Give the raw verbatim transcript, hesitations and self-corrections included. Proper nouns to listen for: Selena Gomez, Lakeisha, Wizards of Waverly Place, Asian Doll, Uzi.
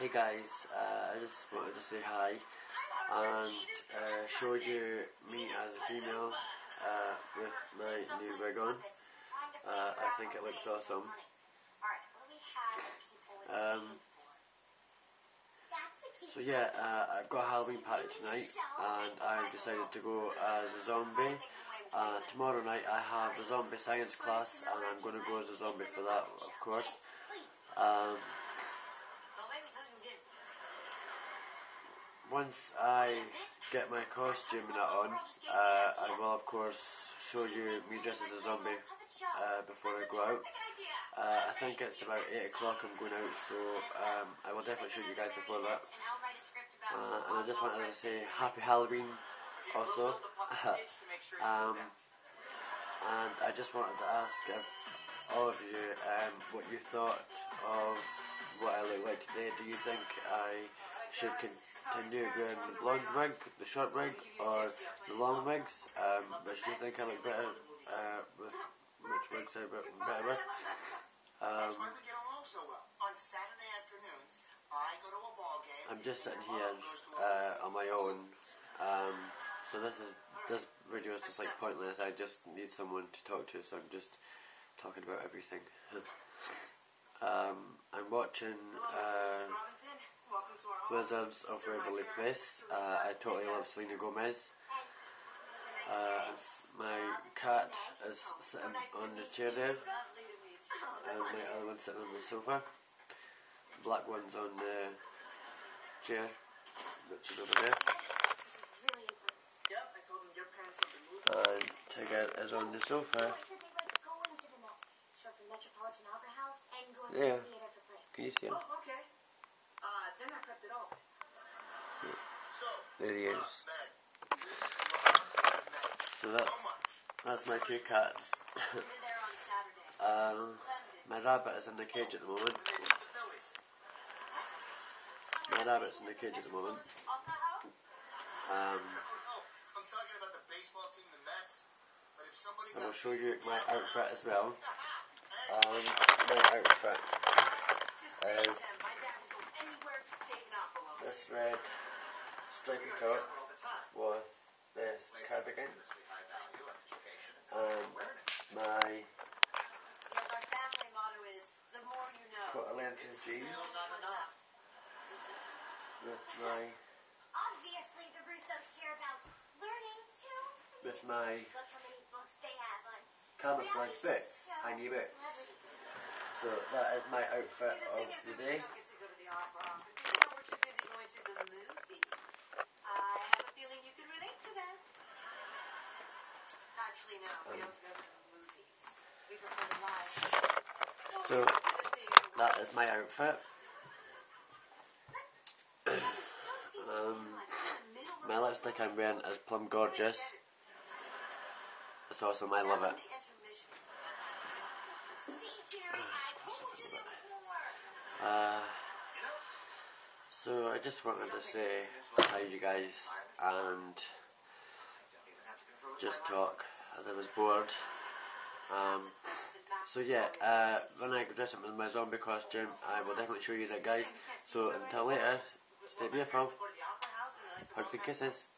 Hey guys, uh, I just wanted to say hi and uh, show you me as a female uh, with my new wig on. Uh, I think it looks awesome. Um, so yeah, uh, I've got a Halloween party tonight and I've decided to go as a zombie. Uh, tomorrow night I have a zombie science class and I'm going to go as a zombie for that, of course. Um, Once I get my costume and that on, uh, I will of course show you me dressed as a zombie uh, before I go out. Uh, I think it's about eight o'clock I'm going out, so um, I will definitely show you guys before that. Uh, and I just wanted to say happy Halloween also. um, and I just wanted to ask if all of you um, what you thought of what I look like today. Do you think I should continue? Can you go the blonde wig, the short wig, or the long wigs? Um, which do you think I look better uh, with? Which wigs I look better with? Um, I'm just sitting here uh, on my own, um, so this is this video is just like pointless. I just need someone to talk to, so I'm just talking about everything. um, I'm watching. Uh, Wizards of Waverly Place. Uh, I totally love Selena Gomez. Uh, my cat is sitting on the chair there, and my other one's sitting on the sofa. Black one's on the chair, which is over there. Uh, Tiger is on the sofa. Yeah. Can you see him? They're not prepped at all. Yeah. There he is. So that's, that's my two cats. um, my rabbit is in the cage at the moment. My rabbit's in the cage at the moment. Um, I will show you my outfit as well. Um, my outfit is this red stripy top with this cardigan, and my quarter length jeans with my obviously the Russos care about learning too. With my camouflage boots, tiny boots. So that is my outfit of the day. To the movies. I have a feeling you could relate to them. Actually, no, we don't go to the movies. We prefer the live shows. So, that is my outfit. um, my lipstick I'm wearing is Plum Gorgeous. It's awesome, I love it. Uh... So I just wanted to say hi you guys and just talk as I was bored. Um, so yeah, uh, when I dress up in my zombie costume, I will definitely show you that, guys. So until later, stay beautiful. Hugs and kisses.